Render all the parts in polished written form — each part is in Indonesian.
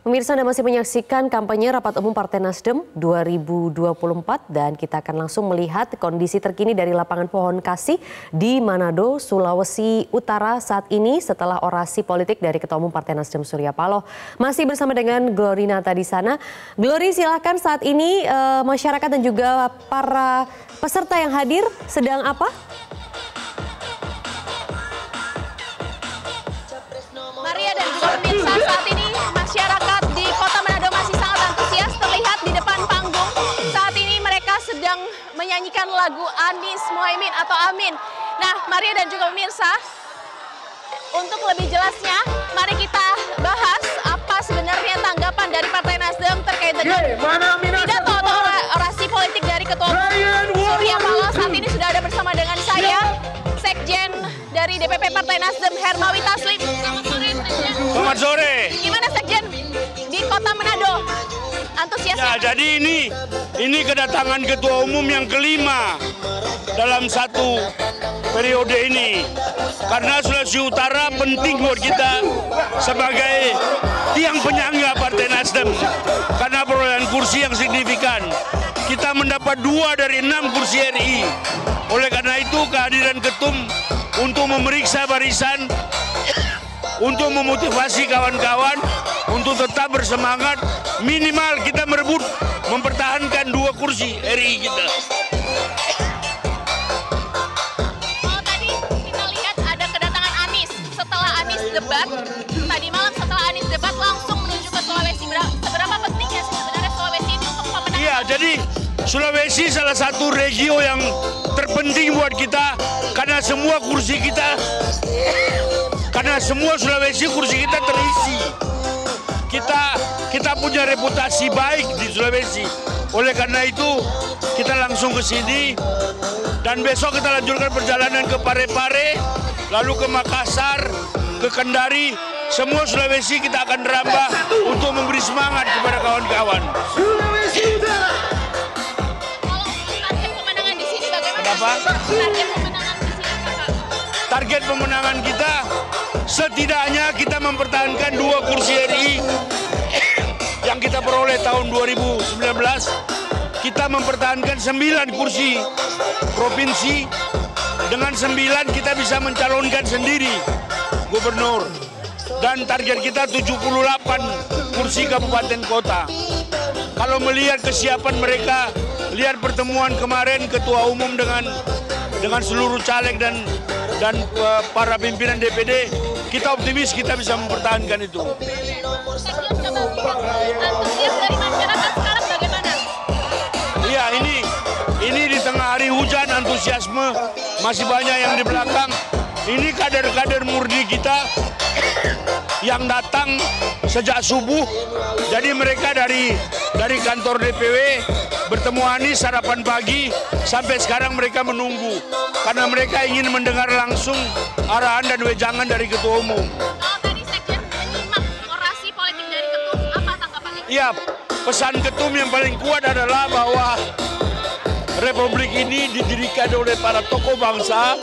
Pemirsa, Anda masih menyaksikan kampanye Rapat Umum Partai NasDem 2024 dan kita akan langsung melihat kondisi terkini dari lapangan Pohon Kasih di Manado, Sulawesi Utara saat ini setelah orasi politik dari Ketua Umum Partai NasDem Surya Paloh. Masih bersama dengan Glorina tadi sana. Glori, silahkan saat ini masyarakat dan juga para peserta yang hadir sedang apa? Maria dan juga pemirsa, saat ini masyarakat di Kota Manado masih sangat antusias. Terlihat di depan panggung saat ini mereka sedang menyanyikan lagu Anies Muhaimin atau Amin. Nah, Maria dan juga pemirsa, untuk lebih jelasnya mari kita bahas apa sebenarnya tanggapan dari Partai NasDem terkait dengan pidato atau orasi politik dari Ketua Umum Surya Paloh. Saat ini sudah ada bersama dengan saya Sekjen dari DPP Partai NasDem, Hermawita Slip. Selamat sore. Gimana Sekjen di Kota Manado? Antusiasnya? Ya, jadi ini kedatangan ketua umum yang kelima dalam satu periode ini. Karena Sulawesi Utara penting buat kita sebagai tiang penyangga Partai NasDem. Karena perolehan kursi yang signifikan. Kita mendapat 2 dari 6 kursi RI. Oleh karena itu kehadiran ketum untuk memeriksa barisan, untuk memotivasi kawan-kawan untuk tetap bersemangat, minimal kita merebut mempertahankan 2 kursi RI kita. Oh, tadi kita lihat ada kedatangan Anies setelah Anies debat. Tadi malam setelah Anies debat langsung menuju ke Sulawesi. Seberapa pentingnya sih sebenarnya Sulawesi ini untuk pemenangan? Iya, jadi Sulawesi salah satu regio yang terpenting buat kita karena semua kursi kita, karena semua Sulawesi kursi kita terisi. Kita punya reputasi baik di Sulawesi. Oleh karena itu kita langsung ke sini dan besok kita lanjutkan perjalanan ke Parepare, lalu ke Makassar, ke Kendari. Semua Sulawesi kita akan rambah untuk memberi semangat kepada kawan-kawan. Target pemenangan kita setidaknya kita mempertahankan 2 kursi RI yang kita peroleh tahun 2019. Kita mempertahankan 9 kursi provinsi. Dengan 9 kita bisa mencalonkan sendiri gubernur. Dan target kita 78 kursi kabupaten kota. Kalau melihat kesiapan mereka, lihat pertemuan kemarin ketua umum dengan seluruh caleg dan para pimpinan DPD, kita optimis kita bisa mempertahankan itu. Antusias dari masyarakat sekarang bagaimana? Iya, ini di tengah hari hujan antusiasme masih banyak yang di belakang. Ini kader-kader murni kita yang datang sejak subuh. Jadi mereka dari kantor DPW bertemu Anies sarapan pagi, sampai sekarang mereka menunggu karena mereka ingin mendengar langsung arahan dan wejangan dari ketua umum. Tadi Sekjen menyimak orasi politik dari ketum, apa tanggapannya? Iya, pesan ketum yang paling kuat adalah bahwa Republik ini didirikan oleh para tokoh bangsa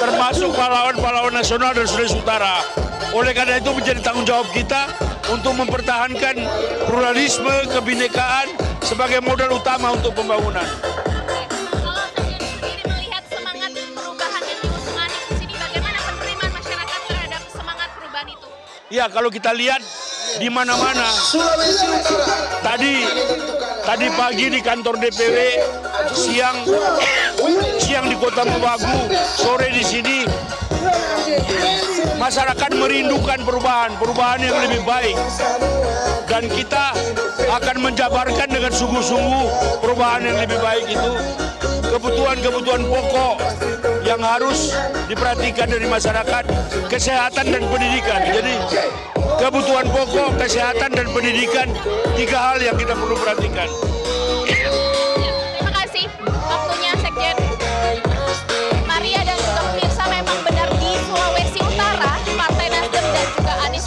termasuk pahlawan-pahlawan nasional dari Sulawesi Utara. Oleh karena itu menjadi tanggung jawab kita untuk mempertahankan pluralisme, kebinekaan sebagai modal utama untuk pembangunan. Kalau Sekjen sendiri melihat semangat perubahan yang diusung Anies di sini, bagaimana penerimaan masyarakat terhadap semangat perubahan itu? Ya, kalau kita lihat di mana-mana. Tadi pagi di kantor DPW, siang di Kota Mobagu, sore di sini. Masyarakat merindukan perubahan yang lebih baik, dan kita akan menjabarkan dengan sungguh-sungguh perubahan yang lebih baik itu. Kebutuhan-kebutuhan pokok yang harus diperhatikan dari masyarakat, kesehatan dan pendidikan. Jadi kebutuhan pokok, kesehatan dan pendidikan, 3 hal yang kita perlu perhatikan. Terima kasih waktunya Sekjen. Maria dan juga pemirsa, memang benar di Sulawesi Utara Partai NasDem dan juga Anies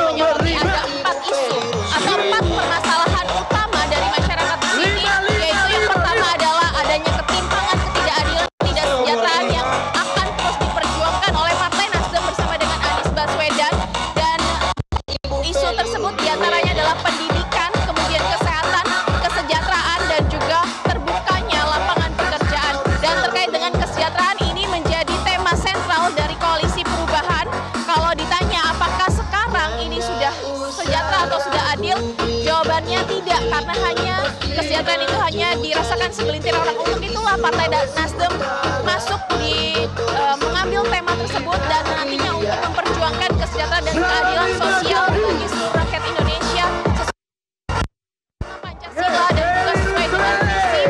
menyoroti ada 4 isu atau 4 permasalahan utama dari masyarakat di sini, yaitu yang pertama adalah adanya ketimpangan, ketidakadilan, ketidaksejahtera yang akan terus diperjuangkan oleh Partai NasDem bersama dengan Anies Baswedan, dan isu tersebut diantaranya adalah adalah pendidikan, kemudian kesehatan, kesejahteraan, dan juga terbukanya lapangan pekerjaan. Dan terkait dengan kesejahteraan ini menjadi tema sentral dari koalisi perubahan. Kalau ditanya apakah sekarang ini sudah sejahtera atau sudah adil, jawabannya tidak, karena hanya kesejahteraan itu hanya dirasakan segelintir orang. Untuk itulah Partai NasDem masuk di mengambil tema tersebut dan nantinya untuk memperjuangkan kesejahteraan dan keadilan sosial bagi seluruh rakyat Indonesia sesuai Pancasila dan juga sesuai dengan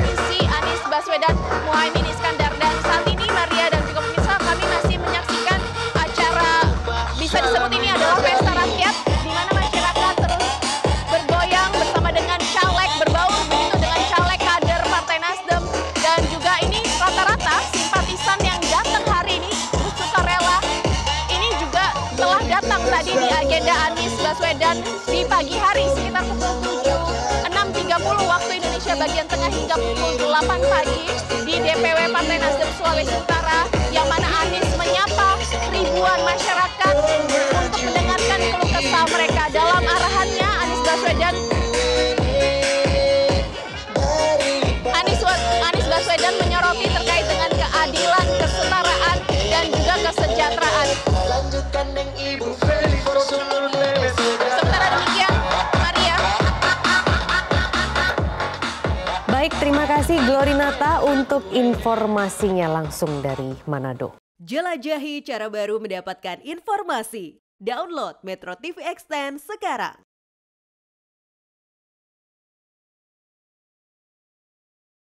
visi Anies Baswedan, Muhaimin. Tadi di agenda Anies Baswedan di pagi hari sekitar pukul 6.30 waktu Indonesia bagian tengah hingga pukul 8 pagi di DPW Partai NasDem Sulawesi Utara, yang mana Anies menyapa ribuan masyarakat untuk mendengarkan keluh kesah mereka. Dalam arahannya Anies Baswedan menyoroti terkait dengan keadilan, kesetaraan, dan juga kesejahteraan. Sementara demikian, Maria. Baik, terima kasih Glorinata untuk informasinya langsung dari Manado. Jelajahi cara baru mendapatkan informasi. Download Metro TV Extend sekarang.